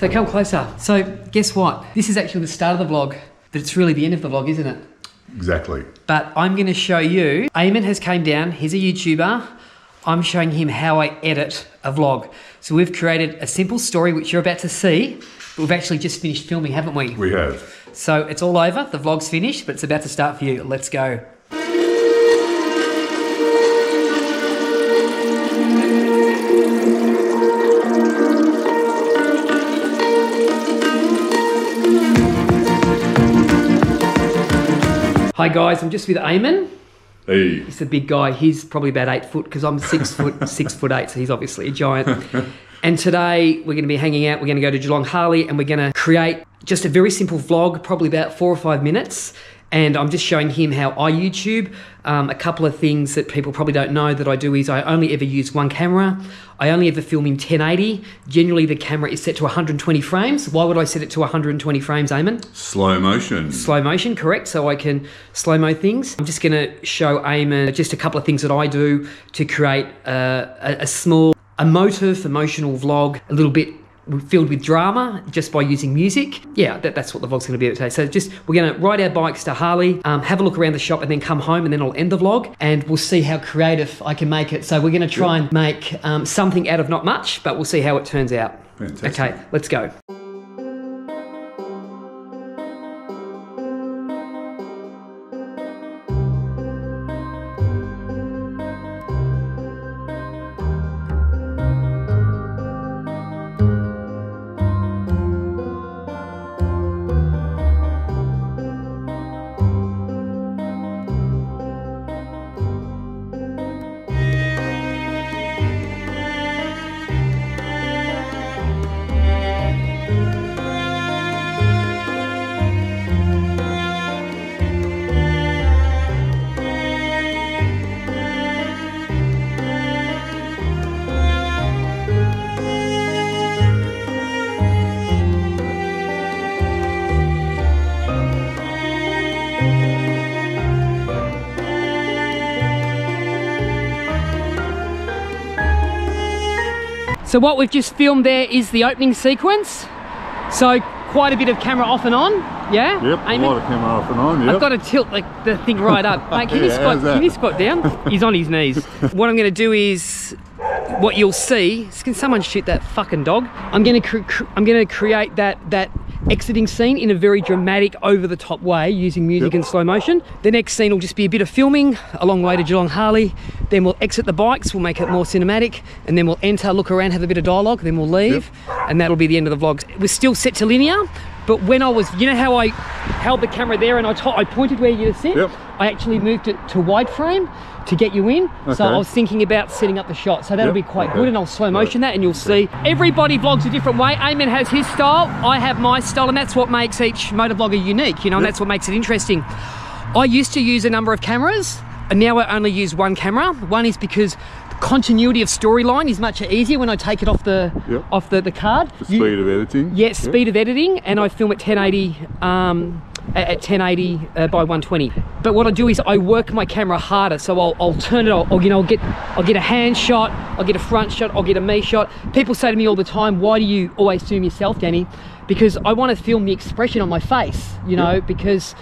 So come closer. So guess what? This is actually the start of the vlog, but it's really the end of the vlog, isn't it? Exactly. But I'm going to show you, Eamon has came down, he's a YouTuber. I'm showing him how I edit a vlog. So we've created a simple story, which you're about to see, but we've actually just finished filming, haven't we? We have. So it's all over, the vlog's finished, but it's about to start for you. Let's go. Hi guys, I'm just with Eamon. Hey. He's a big guy. He's probably about 8 foot because I'm 6 foot, 6 foot 8, so he's obviously a giant. And today we're going to be hanging out. We're going to go to Geelong Harley and we're going to create just a very simple vlog, probably about 4 or 5 minutes. And I'm just showing him how I YouTube. A couple of things that people probably don't know that I do is I only ever use one camera. I only ever film in 1080. Generally, the camera is set to 120 frames. Why would I set it to 120 frames, Eamon? Slow motion. Slow motion, correct. So I can slow-mo things. I'm just going to show Eamon just a couple of things that I do to create a small, emotive, emotional vlog, a little bit filled with drama just by using music. Yeah, that's what the vlog's going to be about today. So just, we're going to ride our bikes to Harley, have a look around the shop and then come home, and then I'll end the vlog and we'll see how creative I can make it. So we're going to try and make something out of not much, but we'll see how it turns out. Fantastic. Okay, let's go. So what we've just filmed there is the opening sequence. So quite a bit of camera off and on, yeah? Yep, Eamon? A lot of camera off and on, yep. I've got to tilt the thing right up. Mate, can, yeah, can you squat down? He's on his knees. What I'm going to do is, what you'll see, can someone shoot that fucking dog? I'm going to create that exiting scene in a very dramatic, over-the-top way using music and slow motion. The next scene will just be a bit of filming, a long way to Geelong Harley, then we'll exit the bikes, we'll make it more cinematic, and then we'll enter, look around, have a bit of dialogue, then we'll leave, and that'll be the end of the vlog. We're still set to linear, but when I was, you know how I held the camera there and I pointed where you sit? Yep. I actually moved it to wide frame to get you in. Okay. So I was thinking about setting up the shot. So that'll be quite good, and I'll slow motion that and you'll see. Everybody vlogs a different way. Eamon has his style, I have my style, and that's what makes each motovlogger unique, you know, and that's what makes it interesting. I used to use a number of cameras and now I only use one camera. One is because continuity of storyline is much easier when I take it off the off the card. The speed of editing. Yes, speed of editing, and I film at 1080 at 1080 by 120. But what I do is I work my camera harder, so I'll turn it. I'll get a hand shot, I'll get a front shot, I'll get a me shot. People say to me all the time, "Why do you always film yourself, Danny?" Because I want to film the expression on my face, you know, because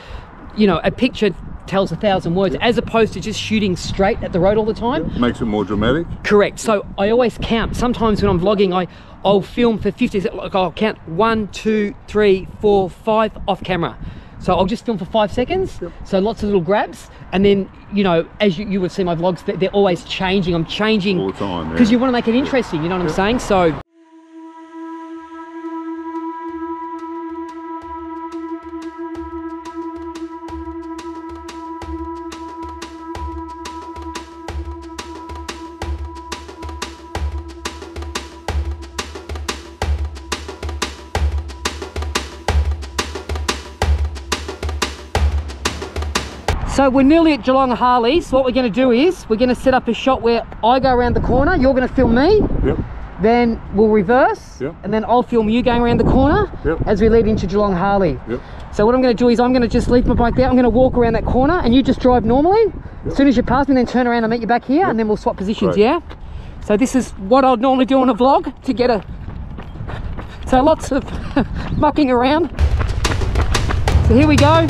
you know a picture tells 1,000 words, as opposed to just shooting straight at the road all the time. Makes it more dramatic. Correct. So I always count. Sometimes when I'm vlogging, I'll film for 50 seconds. Like I'll count 1, 2, 3, 4, 5 off camera. So I'll just film for 5 seconds. Yep. So lots of little grabs. And then, you know, as you would see my vlogs, they're always changing. I'm changing all the time. Because you want to make it interesting, you know what I'm saying? So. So we're nearly at Geelong Harley, so what we're going to do is, we're going to set up a shot where I go around the corner, you're going to film me, then we'll reverse, and then I'll film you going around the corner as we lead into Geelong Harley. So what I'm going to do is, I'm going to just leave my bike there, I'm going to walk around that corner, and you just drive normally, as soon as you pass me, then turn around and meet you back here, and then we'll swap positions, yeah? So this is what I'd normally do on a vlog, to get a So lots of mucking around. So here we go.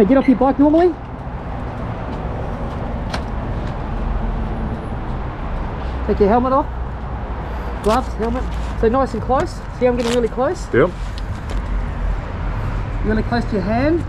Hey, get off your bike normally. Take your helmet off. Gloves, helmet. So nice and close. See, I'm getting really close. Yep. Really close to your hand.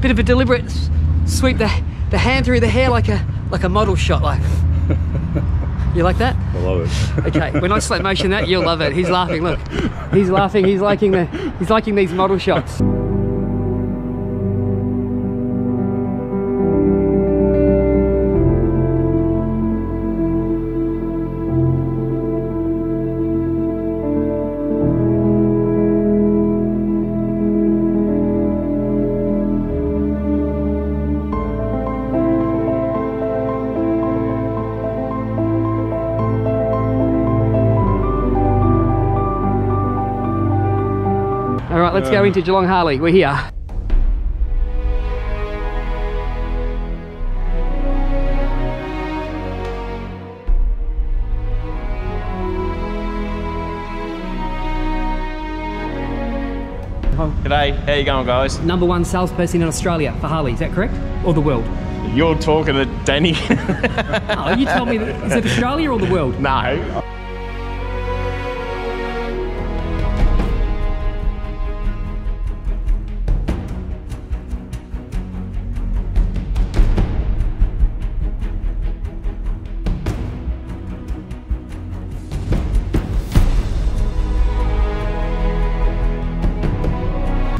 Bit of a deliberate sweep the hand through the hair like a model shot. Like, you like that? I love it. Okay, when I slow motion that, you'll love it. He's laughing. Look, he's laughing. He's liking these model shots. Let's go into Geelong Harley, we're here. G'day, how you going guys? Number one salesperson in Australia for Harley, is that correct? Or the world? You're talking to Danny. Oh, you tell me, is it Australia or the world? No.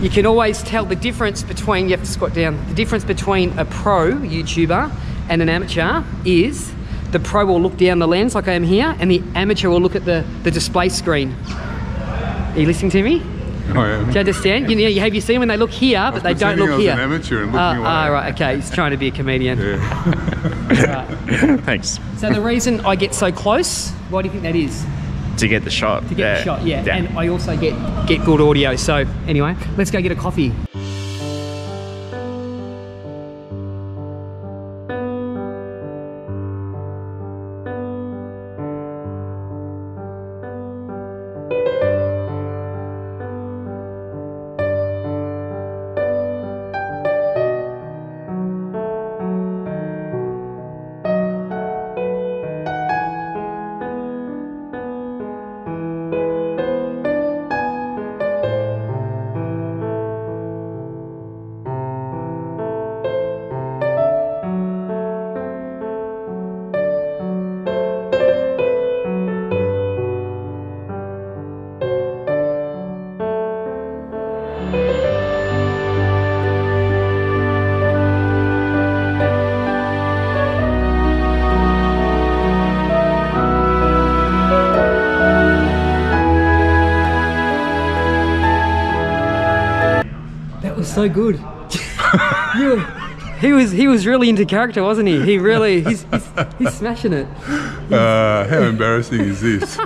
You can always tell the difference between, you have to squat down, the difference between a pro YouTuber and an amateur is the pro will look down the lens like I am here and the amateur will look at the display screen. Are you listening to me? Oh, yeah. Do you understand? You have you seen when they look here but they don't look here? I was an amateur and looking away. Oh, right, okay, he's trying to be a comedian. Yeah. Right. Thanks. So the reason I get so close, why do you think that is? To get the shot. To get the shot, yeah. And I also get good audio. So anyway, let's go get a coffee. So good. he was really into character, wasn't he? He really, he's smashing it. How embarrassing is this?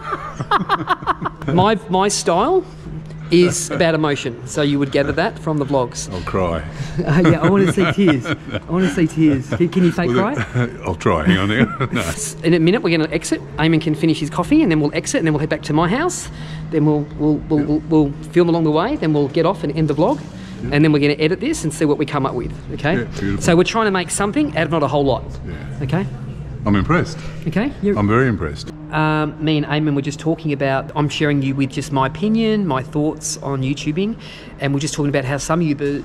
My style is about emotion, so you would gather that from the vlogs. I'll cry. Yeah, I want to see tears. I want to see tears. Can you fake cry? I'll try. Hang on there. No. In a minute, we're going to exit. Eamon can finish his coffee, and then we'll exit, and then we'll head back to my house. Then we'll film along the way. Then we'll get off and end the vlog. Yep. And then we're going to edit this and see what we come up with, okay? Yeah, beautiful. So we're trying to make something out of not a whole lot, yeah. Okay? I'm impressed. Okay? I'm very impressed. Me and Eamon were just talking about, I'm sharing you with just my opinion, my thoughts on YouTubing, and we're just talking about how some YouTubers,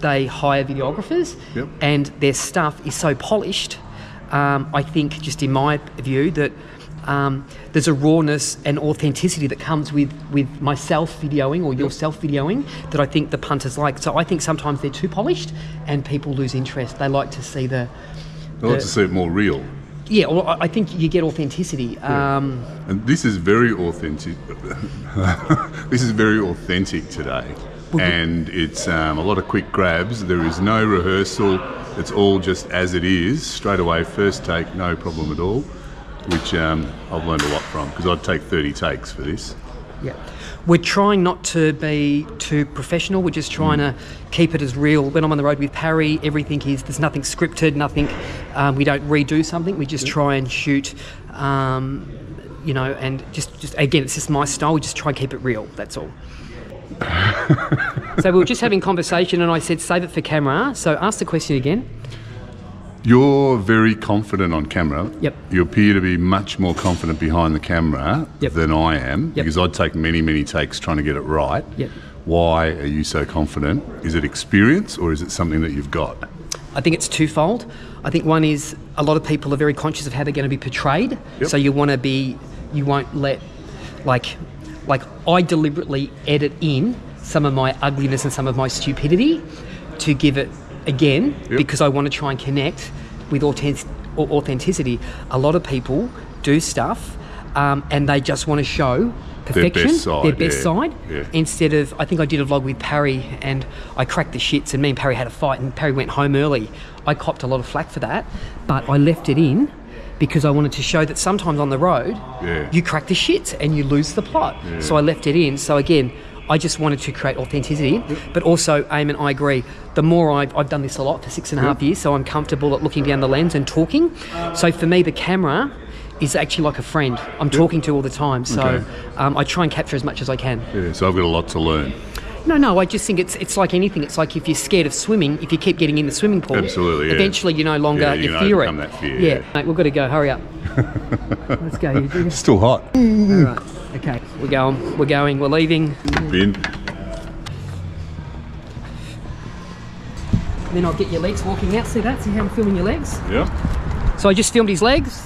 they hire videographers, yep. and their stuff is so polished, I think, just in my view, that there's a rawness and authenticity that comes with myself videoing or yourself videoing that I think the punters like. So I think sometimes they're too polished and people lose interest. They like to see the... They like to see it more real. Yeah, well, I think you get authenticity. Yeah. And this is very authentic. This is very authentic today. Well, and it's a lot of quick grabs. There is no rehearsal. It's all just as it is, straight away, first take, no problem at all, which I've learned a lot from, because I'd take 30 takes for this. Yeah. We're trying not to be too professional. We're just trying to keep it as real. When I'm on the road with Parry, everything is, there's nothing scripted, nothing, we don't redo something. We just try and shoot, you know, and just again, it's just my style. We just try and keep it real, that's all. So we were just having conversation and I said, save it for camera. So ask the question again. You're very confident on camera. Yep. You appear to be much more confident behind the camera than I am, because I'd take many, many takes trying to get it right. Yep. Why are you so confident? Is it experience or is it something that you've got? I think it's twofold. I think one is a lot of people are very conscious of how they're going to be portrayed. Yep. So you want to be, you won't let, like I deliberately edit in some of my ugliness and some of my stupidity to give it, again, because I want to try and connect with authenticity. A lot of people do stuff and they just want to show perfection, their best side, instead of, I think I did a vlog with Parry and I cracked the shits and me and Parry had a fight and Parry went home early. I copped a lot of flack for that, but I left it in because I wanted to show that sometimes on the road, you crack the shits and you lose the plot. Yeah. So I left it in. So again, I just wanted to create authenticity, but also, Eamon, I agree, the more I've done this a lot for 6.5 years, so I'm comfortable at looking down the lens and talking. So for me, the camera is actually like a friend. I'm talking to all the time, so I try and capture as much as I can. Yeah, so I've got a lot to learn. No, no, I just think it's like anything. It's like if you're scared of swimming, if you keep getting in the swimming pool, eventually you no longer, you fear it. That fear, mate, we've got to go, hurry up. Let's go. It's still hot. All right. Okay, we're going, we're leaving. Bin. Then I'll get your legs walking out, see that? See how I'm filming your legs? Yeah. So I just filmed his legs.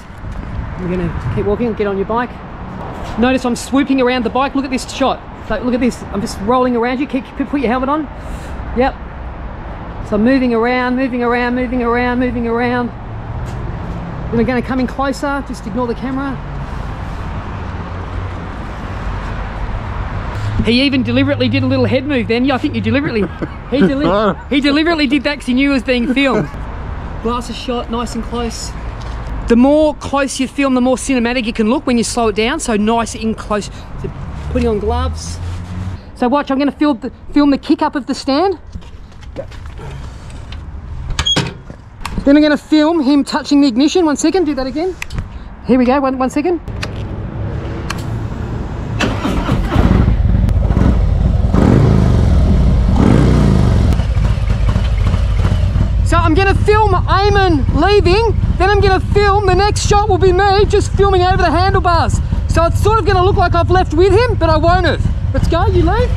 We're gonna keep walking, get on your bike. Notice I'm swooping around the bike, look at this shot. So look at this, I'm just rolling around you, keep put your helmet on. Yep. So I'm moving around, moving around, moving around, moving around. Then we're gonna come in closer, just ignore the camera. He even deliberately did a little head move then. Yeah, I think you deliberately. He deliberately did that because he knew it was being filmed. Glasses shot, nice and close. The more close you film, the more cinematic you can look when you slow it down. So nice in close. So putting on gloves. So watch, I'm going to film the kick up of the stand. Then I'm going to film him touching the ignition. 1 second, do that again. Here we go, one second. I'm going to film Eamon leaving, then I'm going to film, the next shot will be me just filming over the handlebars. So it's sort of going to look like I've left with him, but I won't have. Let's go, you leave.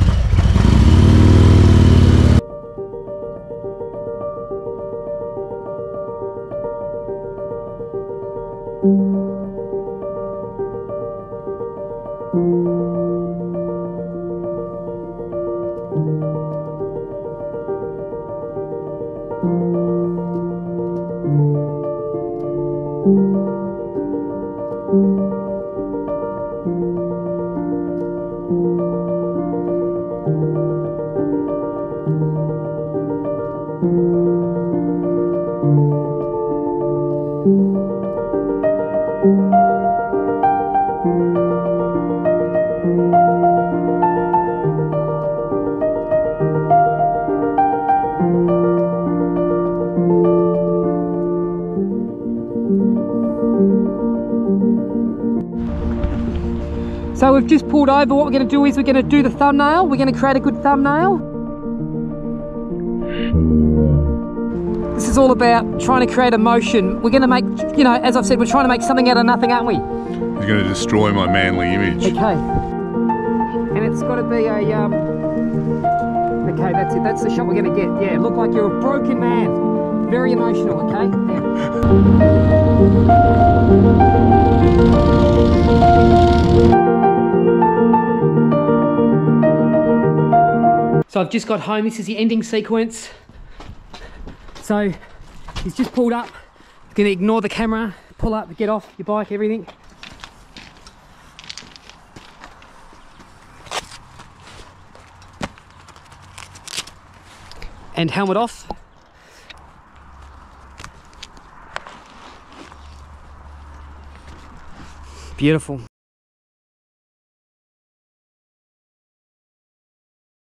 So we've just pulled over. What we're going to do is we're going to do the thumbnail. We're going to create a good thumbnail. This is all about trying to create emotion. We're going to make, you know, as I've said, we're trying to make something out of nothing, aren't we? You're going to destroy my manly image. Okay. And it's got to be a, okay, that's it. That's the shot we're going to get. Yeah, look like you're a broken man. Very emotional, okay? Yeah. So I've just got home. This is the ending sequence. So he's just pulled up. He's going to ignore the camera, pull up, get off your bike, everything. And helmet off. Beautiful.